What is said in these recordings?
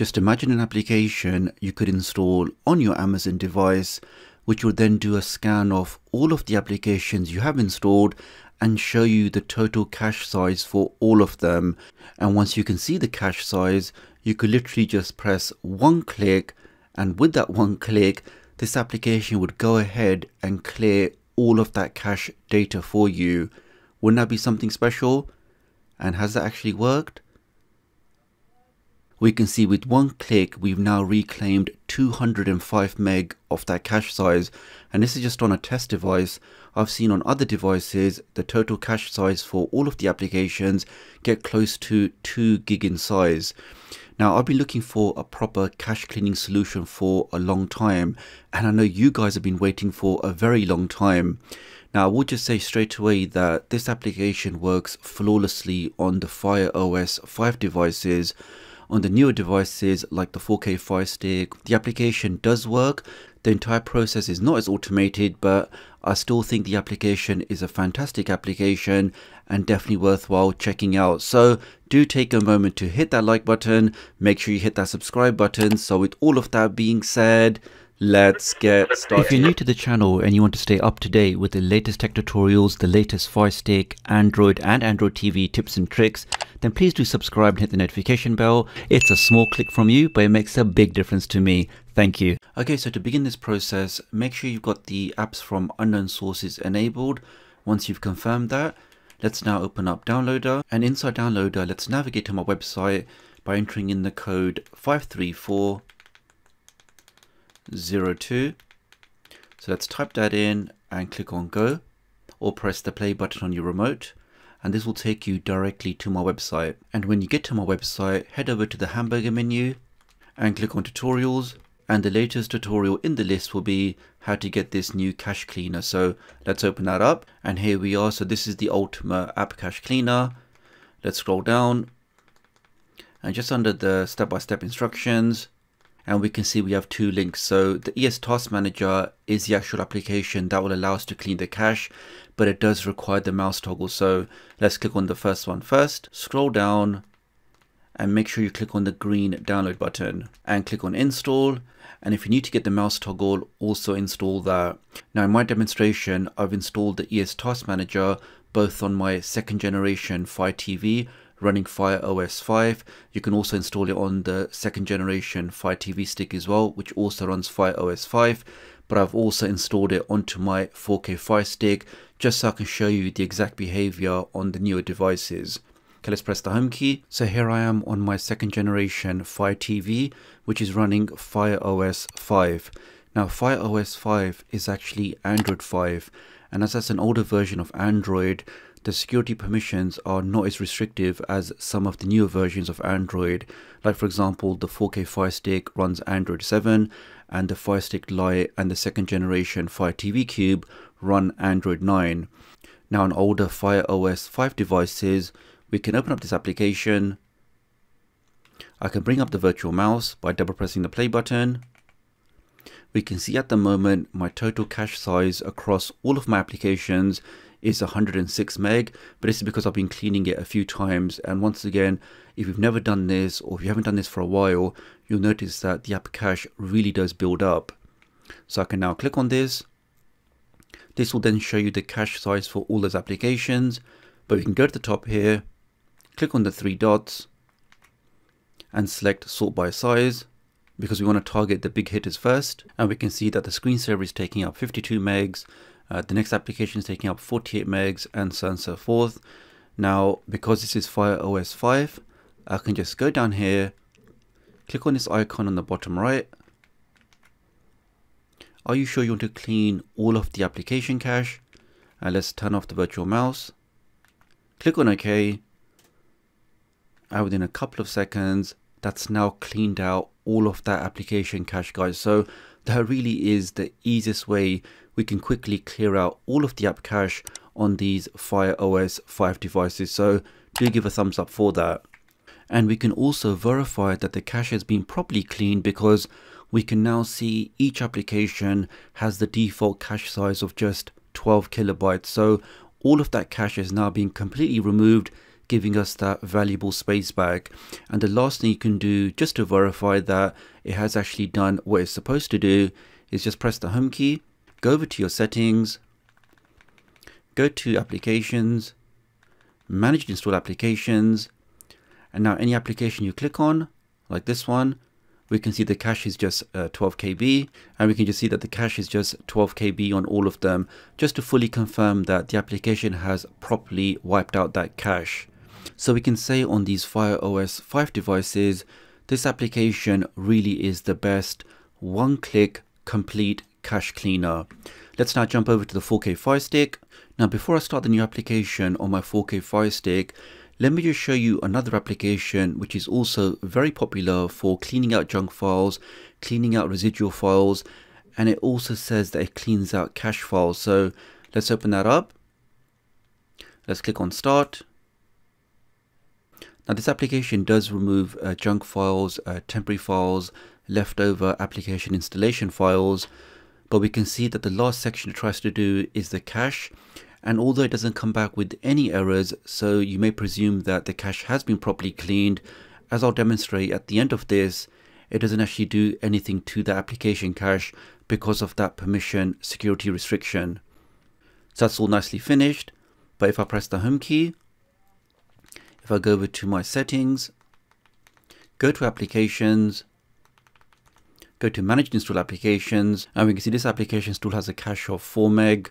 Just imagine an application you could install on your Amazon device, which would then do a scan of all of the applications you have installed and show you the total cache size for all of them. And once you can see the cache size, you could literally just press one click, and with that one click, this application would go ahead and clear all of that cache data for you. Wouldn't that be something special? And has that actually worked? We can see with one click, we've now reclaimed 205 meg of that cache size. And this is just on a test device. I've seen on other devices, the total cache size for all of the applications get close to 2 GB in size. Now, I've been looking for a proper cache cleaning solution for a long time. And I know you guys have been waiting for a very long time. Now, I will just say straight away that this application works flawlessly on the Fire OS 5 devices. On the newer devices like the 4K Fire Stick, the application does work. The entire process is not as automated, but I still think the application is a fantastic application and definitely worthwhile checking out. So do take a moment to hit that like button, make sure you hit that subscribe button. So with all of that being said, let's get started. If you're new to the channel and you want to stay up to date with the latest tech tutorials, the latest Fire Stick, Android and Android TV tips and tricks, then please do subscribe and hit the notification bell. It's a small click from you, but it makes a big difference to me. Thank you. Okay, so to begin this process, make sure you've got the apps from unknown sources enabled. Once you've confirmed that, let's now open up Downloader. And inside Downloader, let's navigate to my website by entering in the code 53402. So let's type that in and click on go, or press the play button on your remote, and this will take you directly to my website. And when you get to my website, head over to the hamburger menu and click on tutorials, and the latest tutorial in the list will be how to get this new cache cleaner. So let's open that up, and here we are. So this is the Ultima app cache cleaner. Let's scroll down, and just under the step-by-step instructions, and we can see we have two links. So the ES Task Manager is the actual application that will allow us to clean the cache, but it does require the mouse toggle. So let's click on the first one first, scroll down, and make sure you click on the green download button and click on install. And if you need to get the mouse toggle, also install that. Now in my demonstration, I've installed the ES Task Manager, both on my second generation Fire TV, running Fire OS 5. You can also install it on the second generation Fire TV stick as well, which also runs Fire OS 5. But I've also installed it onto my 4K Fire Stick, just so I can show you the exact behavior on the newer devices. Okay, let's press the home key. So here I am on my second generation Fire TV, which is running Fire OS 5. Now Fire OS 5 is actually Android 5. And as that's an older version of Android, the security permissions are not as restrictive as some of the newer versions of Android. Like for example, the 4K Fire Stick runs Android 7, and the Fire Stick Lite and the second generation Fire TV Cube run Android 9. Now on older Fire OS 5 devices, we can open up this application. I can bring up the virtual mouse by double pressing the play button. We can see at the moment, my total cache size across all of my applications is 106 meg, but this is because I've been cleaning it a few times. And once again, if you've never done this, or if you haven't done this for a while, you'll notice that the app cache really does build up. So I can now click on this. This will then show you the cache size for all those applications, but we can go to the top here, click on the three dots and select sort by size, because we want to target the big hitters first. And we can see that the screensaver is taking up 52 megs, the next application is taking up 48 megs, and so on and so forth. Now, because this is Fire OS 5, I can just go down here, click on this icon on the bottom right. Are you sure you want to clean all of the application cache? And let's turn off the virtual mouse. Click on OK. And within a couple of seconds, that's now cleaned out all of that application cache, guys. So that really is the easiest way we can quickly clear out all of the app cache on these Fire OS 5 devices. So do give a thumbs up for that. And we can also verify that the cache has been properly cleaned, because we can now see each application has the default cache size of just 12 kilobytes. So all of that cache is now being completely removed, giving us that valuable space back. And the last thing you can do just to verify that it has actually done what it's supposed to do is just press the home key, go over to your settings, go to applications, manage and install applications, and now any application you click on, like this one, we can see the cache is just 12 KB, and we can just see that the cache is just 12 KB on all of them, just to fully confirm that the application has properly wiped out that cache. So we can say on these Fire OS 5 devices, this application really is the best one-click complete cache cleaner. Let's now jump over to the 4K Fire Stick. Now before I start the new application on my 4K Fire Stick, let me just show you another application which is also very popular for cleaning out junk files, cleaning out residual files, and it also says that it cleans out cache files. So let's open that up. Let's click on Start. Now this application does remove junk files, temporary files, leftover application installation files, but we can see that the last section it tries to do is the cache. And although it doesn't come back with any errors, so you may presume that the cache has been properly cleaned, as I'll demonstrate at the end of this, it doesn't actually do anything to the application cache because of that permission security restriction. So that's all nicely finished, but if I press the home key, if I go over to my settings, go to applications, go to manage and install applications, and we can see this application still has a cache of 4 MB.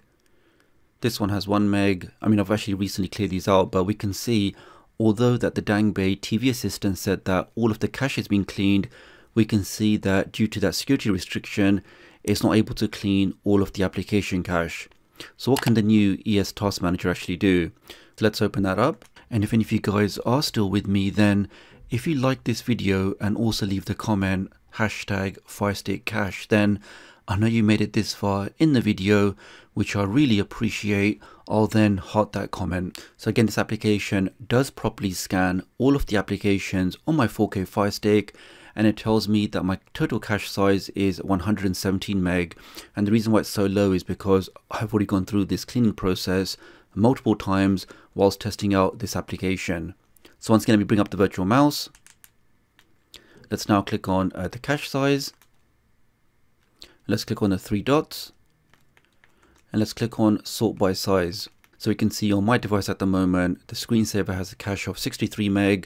This one has 1 MB. I mean, I've actually recently cleared these out, but we can see, although that the Dangbei TV assistant said that all of the cache has been cleaned, we can see that due to that security restriction, it's not able to clean all of the application cache. So what can the new ES Task Manager actually do? So let's open that up. And if any of you guys are still with me, then if you like this video and also leave the comment #FirestickCache, then I know you made it this far in the video, which I really appreciate. I'll then heart that comment. So again, this application does properly scan all of the applications on my 4K Fire Stick, and it tells me that my total cache size is 117 MB. And the reason why it's so low is because I've already gone through this cleaning process multiple times whilst testing out this application. So once again, let me bring up the virtual mouse. Let's now click on the cache size. Let's click on the 3 dots and let's click on sort by size. So we can see on my device at the moment, the screensaver has a cache of 63 MB,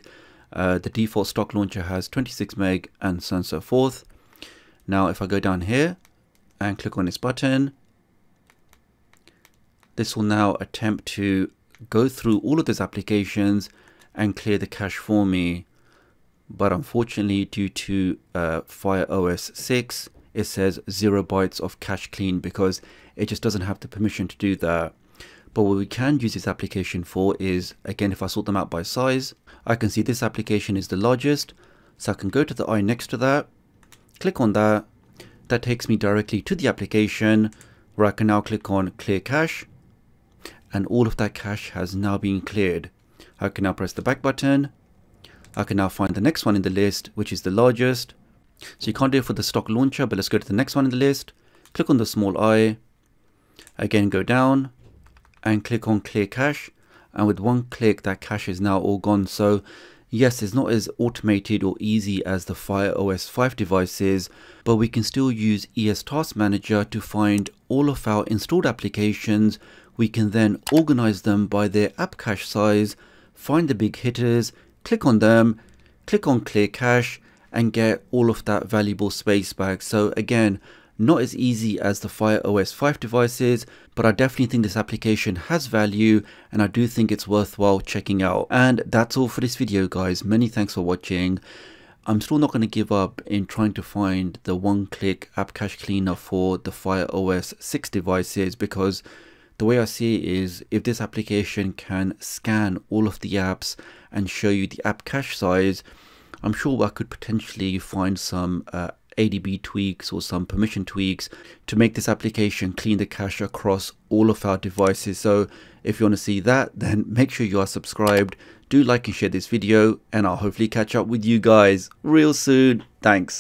the default stock launcher has 26 MB, and so on and so forth. Now, if I go down here and click on this button, this will now attempt to go through all of these applications and clear the cache for me. But unfortunately, due to Fire OS 6, it says 0 bytes of cache clean because it just doesn't have the permission to do that. But what we can use this application for is, again, if I sort them out by size, I can see this application is the largest. So I can go to the eye next to that, click on that. That takes me directly to the application where I can now click on clear cache. And all of that cache has now been cleared. I can now press the back button. I can now find the next one in the list, which is the largest. So you can't do it for the stock launcher, but let's go to the next one in the list. Click on the small eye. Again, go down and click on clear cache. And with one click, that cache is now all gone. So yes, it's not as automated or easy as the Fire OS 5 devices, but we can still use ES Task Manager to find all of our installed applications. We can then organize them by their app cache size, find the big hitters, click on them, click on clear cache, and get all of that valuable space back. So again, not as easy as the Fire OS 5 devices, but I definitely think this application has value and I do think it's worthwhile checking out. And that's all for this video, guys. Many thanks for watching. I'm still not going to give up in trying to find the one-click app cache cleaner for the Fire OS 6 devices, because the way I see it is, if this application can scan all of the apps and show you the app cache size, I'm sure I could potentially find some ADB tweaks or some permission tweaks to make this application clean the cache across all of our devices. So if you want to see that, then make sure you are subscribed. Do like and share this video, and I'll hopefully catch up with you guys real soon. Thanks.